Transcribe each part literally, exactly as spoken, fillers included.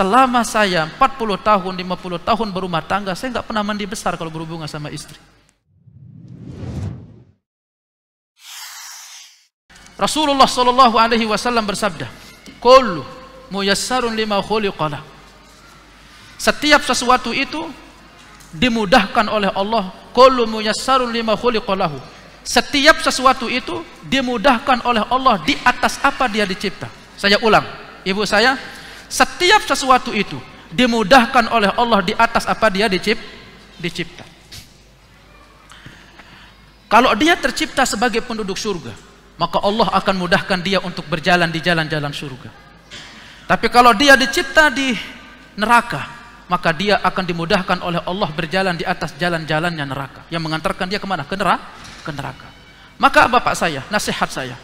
Selama saya empat puluh tahun, lima puluh tahun berumah tangga, saya nggak pernah mandi besar kalau berhubungan sama istri. Rasulullah Shallallahu Alaihi Wasallam bersabda, "Kullu muyassarun lima khuliqalah." Setiap sesuatu itu dimudahkan oleh Allah. Kullu muyassarun lima khuliqalahu. Setiap sesuatu itu dimudahkan oleh Allah di atas apa dia dicipta. Saya ulang, ibu saya. Setiap sesuatu itu dimudahkan oleh Allah di atas apa dia dicipta. Kalau dia tercipta sebagai penduduk surga, maka Allah akan mudahkan dia untuk berjalan di jalan-jalan surga. Tapi kalau dia dicipta di neraka, maka dia akan dimudahkan oleh Allah berjalan di atas jalan-jalannya neraka. Yang mengantarkan dia kemana? Ke neraka. Ke neraka. Maka bapak saya, nasihat saya,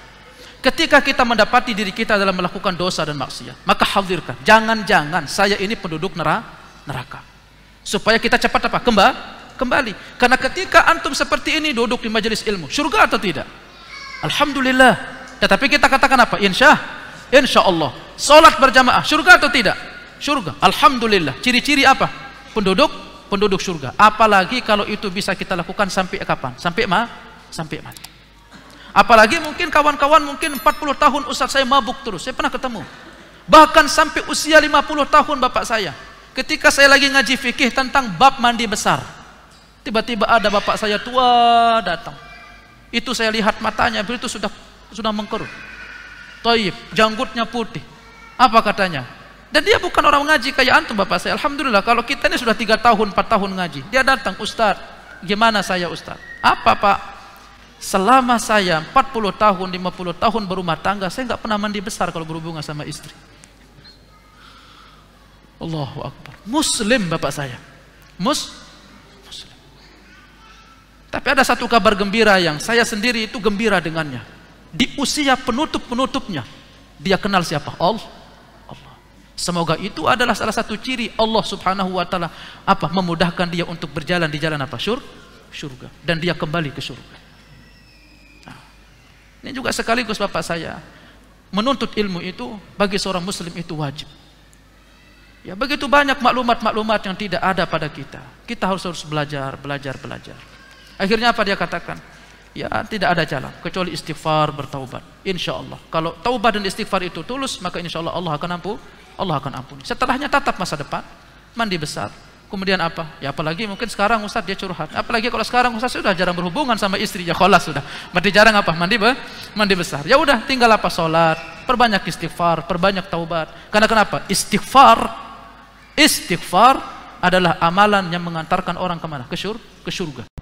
ketika kita mendapati diri kita dalam melakukan dosa dan maksiat, maka hadirkan, jangan-jangan saya ini penduduk neraka. Supaya kita cepat apa? Kembali. Kembali. Karena ketika antum seperti ini duduk di majelis ilmu, surga atau tidak? Alhamdulillah. Tetapi kita katakan apa? Insya, insya Allah. Salat berjamaah, surga atau tidak? Surga. Alhamdulillah. Ciri-ciri apa? Penduduk, penduduk surga. Apalagi kalau itu bisa kita lakukan sampai kapan? Sampai ma, sampai mati. Apalagi mungkin kawan-kawan mungkin empat puluh tahun ustaz saya mabuk terus. Saya pernah ketemu. Bahkan sampai usia lima puluh tahun bapak saya. Ketika saya lagi ngaji fikih tentang bab mandi besar. Tiba-tiba ada bapak saya tua datang. Itu saya lihat matanya, beliau itu sudah sudah mengkerut. Toyib, janggutnya putih. Apa katanya? Dan dia bukan orang ngaji kayak antum bapak saya. Alhamdulillah kalau kita ini sudah tiga tahun, empat tahun ngaji. Dia datang, "Ustaz, gimana saya, Ustaz?" "Apa, Pak? Selama saya empat puluh tahun, lima puluh tahun berumah tangga, saya nggak pernah mandi besar kalau berhubungan sama istri." Allahu Akbar. Muslim bapak saya. Mus Muslim. Tapi ada satu kabar gembira yang saya sendiri itu gembira dengannya. Di usia penutup-penutupnya, dia kenal siapa? Allah. Allah. Semoga itu adalah salah satu ciri Allah Subhanahu wa taala apa? Memudahkan dia untuk berjalan di jalan apa? Syur? Surga. Dan dia kembali ke surga. Ini juga sekaligus bapak saya, menuntut ilmu itu bagi seorang muslim itu wajib. Ya, begitu banyak maklumat-maklumat yang tidak ada pada kita. Kita harus harus belajar, belajar, belajar. Akhirnya apa dia katakan? Ya, tidak ada jalan kecuali istighfar, bertaubat. Insya Allah. Kalau taubat dan istighfar itu tulus, maka insya Allah Allah akan ampun, Allah akan ampuni. Setelahnya tatap masa depan, mandi besar. Kemudian apa? Ya apalagi mungkin sekarang ustaz dia curhat. Apalagi kalau sekarang ustaz sudah jarang berhubungan sama istri, ya kholas sudah. Berarti jarang apa? Mandi be? Mandi besar. Ya udah tinggal apa? Salat, perbanyak istighfar, perbanyak taubat. Karena kenapa? Istighfar istighfar adalah amalan yang mengantarkan orang kemana? Ke syurga.